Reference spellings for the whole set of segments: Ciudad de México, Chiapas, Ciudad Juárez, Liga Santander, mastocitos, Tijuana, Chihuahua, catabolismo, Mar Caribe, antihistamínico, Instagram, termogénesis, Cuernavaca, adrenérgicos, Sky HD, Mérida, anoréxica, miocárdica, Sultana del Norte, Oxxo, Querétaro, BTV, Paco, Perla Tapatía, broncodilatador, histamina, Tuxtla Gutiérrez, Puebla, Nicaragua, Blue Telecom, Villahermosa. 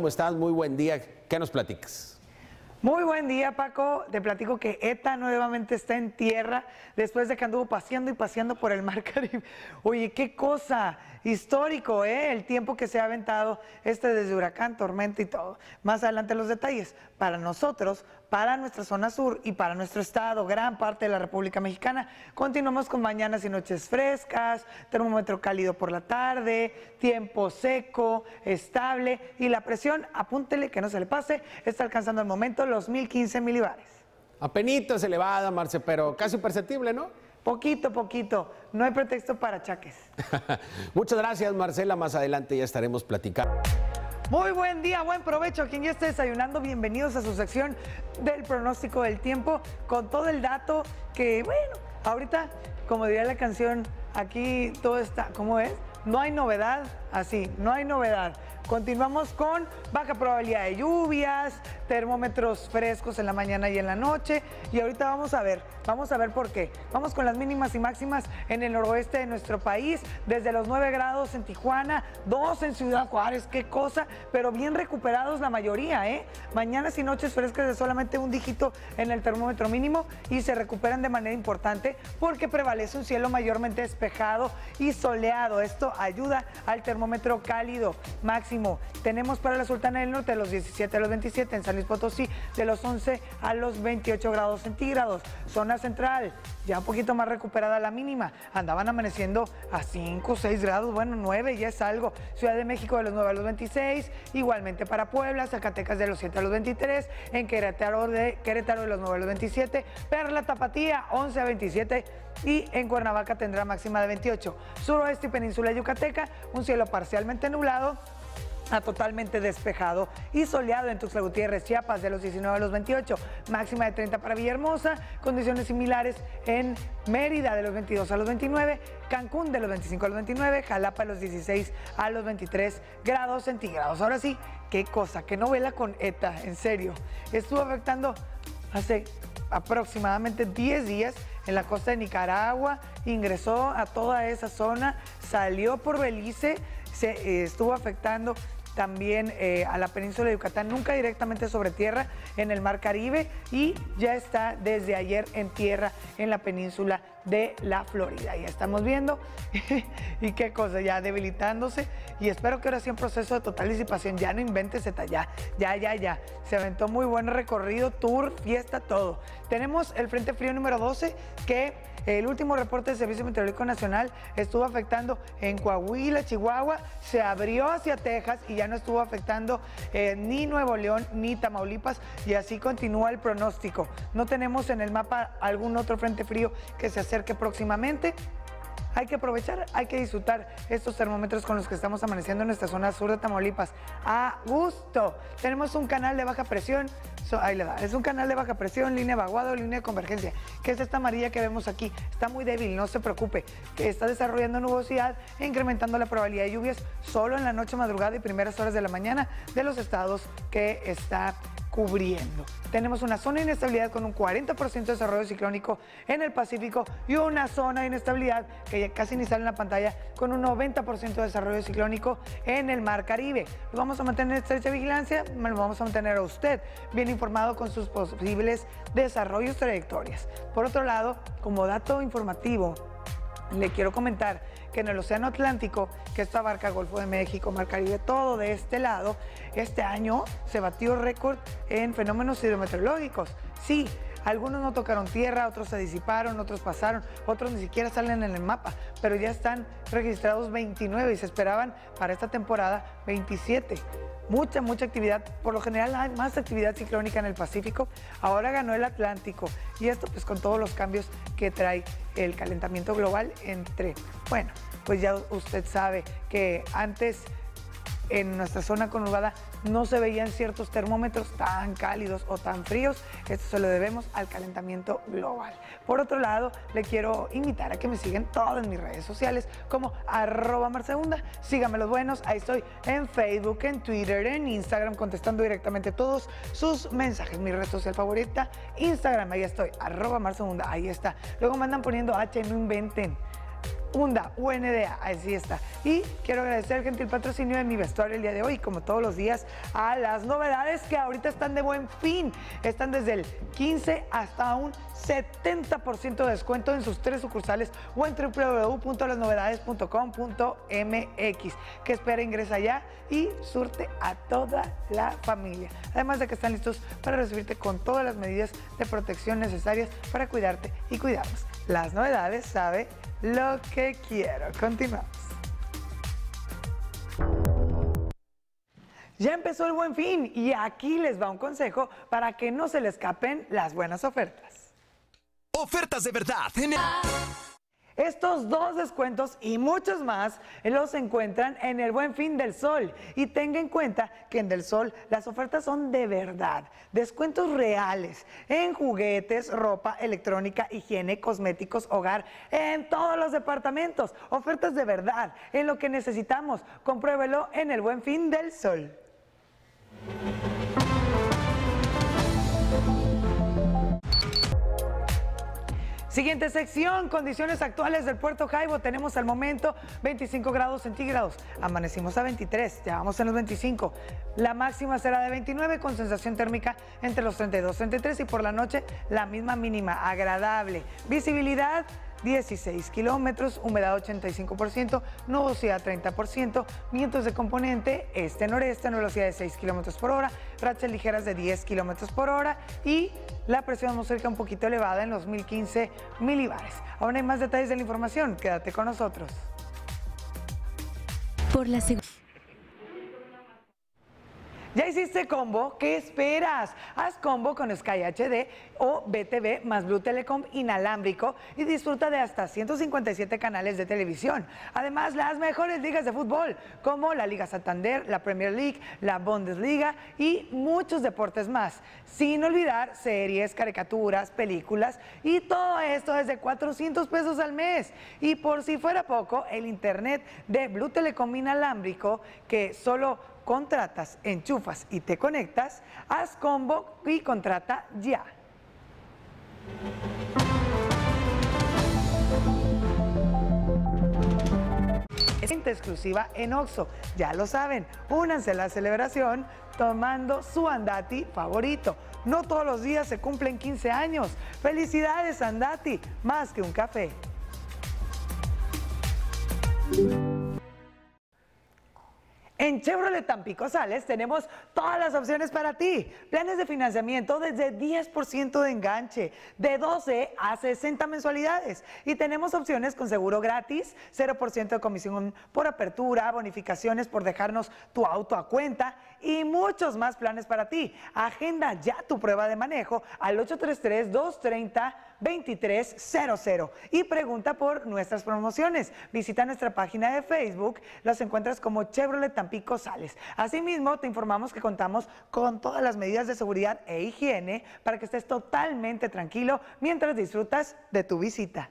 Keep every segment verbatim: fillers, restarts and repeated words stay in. ¿Cómo estás? Muy buen día. ¿Qué nos platicas? Muy buen día, Paco. Te platico que E T A nuevamente está en tierra después de que anduvo paseando y paseando por el Mar Caribe. Oye, qué cosa, histórico, ¿eh? El tiempo que se ha aventado este desde huracán, tormenta y todo. Más adelante los detalles. Para nosotros, para nuestra zona sur y para nuestro estado, gran parte de la República Mexicana. Continuamos con mañanas y noches frescas, termómetro cálido por la tarde, tiempo seco, estable y la presión, apúntele que no se le pase, está alcanzando al momento los mil quince milibares. Apenitas elevada, Marce, pero casi imperceptible, ¿no? Poquito, poquito. No hay pretexto para achaques. Muchas gracias, Marcela. Más adelante ya estaremos platicando. Muy buen día, buen provecho a quien ya esté desayunando. Bienvenidos a su sección del pronóstico del tiempo con todo el dato que, bueno, ahorita, como diría la canción, aquí todo está, ¿cómo es? No hay novedad, así, no hay novedad. Continuamos con baja probabilidad de lluvias, termómetros frescos en la mañana y en la noche. Y ahorita vamos a ver, vamos a ver por qué. Vamos con las mínimas y máximas en el noroeste de nuestro país, desde los nueve grados en Tijuana, dos en Ciudad Juárez, qué cosa, pero bien recuperados la mayoría, ¿eh? Mañanas y noches frescas de solamente un dígito en el termómetro mínimo y se recuperan de manera importante porque prevalece un cielo mayormente despejado y soleado. Esto ayuda al termómetro cálido máximo. Tenemos para la Sultana del Norte de los diecisiete a los veintisiete, en San Luis Potosí de los once a los veintiocho grados centígrados. Zona central, ya un poquito más recuperada la mínima, andaban amaneciendo a cinco, seis grados, bueno, nueve ya es algo. Ciudad de México de los nueve a los veintiséis, igualmente para Puebla, Zacatecas de los siete a los veintitrés, en Querétaro de, Querétaro de los nueve a los veintisiete, Perla Tapatía once a veintisiete y en Cuernavaca tendrá máxima de veintiocho. Suroeste y península yucateca, un cielo parcialmente nublado a totalmente despejado y soleado en Tuxtla Gutiérrez, Chiapas, de los diecinueve a los veintiocho, máxima de treinta para Villahermosa, condiciones similares en Mérida de los veintidós a los veintinueve, Cancún de los veinticinco a los veintinueve, Jalapa de los dieciséis a los veintitrés grados centígrados. Ahora sí, qué cosa, qué novela con E T A, en serio. Estuvo afectando hace aproximadamente diez días en la costa de Nicaragua, ingresó a toda esa zona, salió por Belice, se eh, estuvo afectando también eh, a la península de Yucatán, nunca directamente sobre tierra, en el Mar Caribe, y ya está desde ayer en tierra en la península de la Florida. Ya estamos viendo, y qué cosa, ya debilitándose, y espero que ahora sea un proceso de total disipación, ya no inventes Z, ya, ya, ya, ya. Se aventó muy buen recorrido, tour, fiesta, todo. Tenemos el Frente Frío número doce, que el último reporte del Servicio Meteorológico Nacional estuvo afectando en Coahuila, Chihuahua, se abrió hacia Texas y ya no estuvo afectando eh, ni Nuevo León ni Tamaulipas, y así continúa el pronóstico. No tenemos en el mapa algún otro frente frío que se acerque próximamente. Hay que aprovechar, hay que disfrutar estos termómetros con los que estamos amaneciendo en nuestra zona sur de Tamaulipas. A gusto. Tenemos un canal de baja presión, so, ahí le da, es un canal de baja presión, línea de vaguado, línea de convergencia, que es esta amarilla que vemos aquí. Está muy débil, no se preocupe, que está desarrollando nubosidad e incrementando la probabilidad de lluvias solo en la noche, madrugada y primeras horas de la mañana de los estados que está cubriendo. Tenemos una zona de inestabilidad con un cuarenta por ciento de desarrollo ciclónico en el Pacífico y una zona de inestabilidad que ya casi ni sale en la pantalla con un noventa por ciento de desarrollo ciclónico en el Mar Caribe. Lo vamos a mantener en estrecha vigilancia, lo vamos a mantener a usted bien informado con sus posibles desarrollos, trayectorias. Por otro lado, como dato informativo, le quiero comentar que en el Océano Atlántico, que esto abarca Golfo de México, Mar Caribe, todo de este lado, este año se batió récord en fenómenos hidrometeorológicos. Sí, algunos no tocaron tierra, otros se disiparon, otros pasaron, otros ni siquiera salen en el mapa, pero ya están registrados veintinueve y se esperaban para esta temporada veintisiete. Mucha, mucha actividad. Por lo general hay más actividad ciclónica en el Pacífico. Ahora ganó el Atlántico. Y esto pues con todos los cambios que trae el calentamiento global entre... Bueno, pues ya usted sabe que antes en nuestra zona conurbada no se veían ciertos termómetros tan cálidos o tan fríos. Esto se lo debemos al calentamiento global. Por otro lado, le quiero invitar a que me sigan todas mis redes sociales como arroba Marcela Unda. Síganme los buenos, ahí estoy en Facebook, en Twitter, en Instagram, contestando directamente todos sus mensajes. Mi red social favorita, Instagram, ahí estoy, arroba Marcela Unda, ahí está. Luego me andan poniendo H, no inventen. Unda, U N D A, así está. Y quiero agradecer el gentil patrocinio de mi vestuario el día de hoy, como todos los días, a Las Novedades, que ahorita están de buen fin. Están desde el quince hasta un setenta por ciento de descuento en sus tres sucursales o en w w w punto las novedades punto com punto m x. Que espera, ingresa ya y surte a toda la familia. Además de que están listos para recibirte con todas las medidas de protección necesarias para cuidarte y cuidarnos. Las Novedades, sabe lo que quiero. Continuamos. Ya empezó el Buen Fin y aquí les va un consejo para que no se les escapen las buenas ofertas. Ofertas de verdad. Estos dos descuentos y muchos más los encuentran en el Buen Fin Del Sol. Y tenga en cuenta que en Del Sol las ofertas son de verdad, descuentos reales en juguetes, ropa, electrónica, higiene, cosméticos, hogar, en todos los departamentos. Ofertas de verdad, en lo que necesitamos. Compruébelo en el Buen Fin Del Sol. Siguiente sección, condiciones actuales del Puerto Jaibo. Tenemos al momento veinticinco grados centígrados. Amanecimos a veintitrés, ya vamos en los veinticinco. La máxima será de veintinueve con sensación térmica entre los treinta y dos, treinta y tres y por la noche la misma mínima, agradable. Visibilidad dieciséis kilómetros, humedad ochenta y cinco por ciento, nubosidad treinta por ciento, vientos de componente este-noreste, velocidad de seis kilómetros por hora, rachas ligeras de diez kilómetros por hora y la presión atmosférica un poquito elevada en los mil quince milibares. Aún hay más detalles de la información, quédate con nosotros. Por la seguridad. ¿Ya hiciste combo? ¿Qué esperas? Haz combo con Sky H D o B T V más Blue Telecom inalámbrico y disfruta de hasta ciento cincuenta y siete canales de televisión. Además, las mejores ligas de fútbol, como la Liga Santander, la Premier League, la Bundesliga y muchos deportes más. Sin olvidar series, caricaturas, películas y todo esto desde cuatrocientos pesos al mes. Y por si fuera poco, el internet de Blue Telecom inalámbrico, que solo contratas, enchufas y te conectas, haz combo y contrata ya. Venta exclusiva en Oxxo, ya lo saben, únanse a la celebración tomando su Andati favorito. No todos los días se cumplen quince años. ¡Felicidades, Andati! Más que un café. En Chevrolet Tampico Sales tenemos todas las opciones para ti. Planes de financiamiento desde diez por ciento de enganche, de doce a sesenta mensualidades. Y tenemos opciones con seguro gratis, cero por ciento de comisión por apertura, bonificaciones por dejarnos tu auto a cuenta y muchos más planes para ti. Agenda ya tu prueba de manejo al ocho tres tres, dos tres cero, dos tres cero cero y pregunta por nuestras promociones. Visita nuestra página de Facebook, los encuentras como Chevrolet Tampico Sales. Asimismo, te informamos que contamos con todas las medidas de seguridad e higiene para que estés totalmente tranquilo mientras disfrutas de tu visita.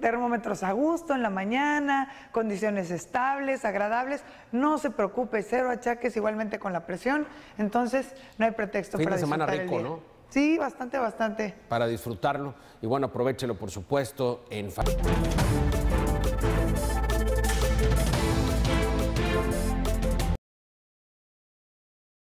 Termómetros a gusto en la mañana, condiciones estables, agradables. No se preocupe, cero achaques igualmente con la presión. Entonces, no hay pretexto para disfrutar el día. Fin de semana rico, ¿no? Sí, bastante, bastante. Para disfrutarlo y bueno, aprovéchelo por supuesto en familia.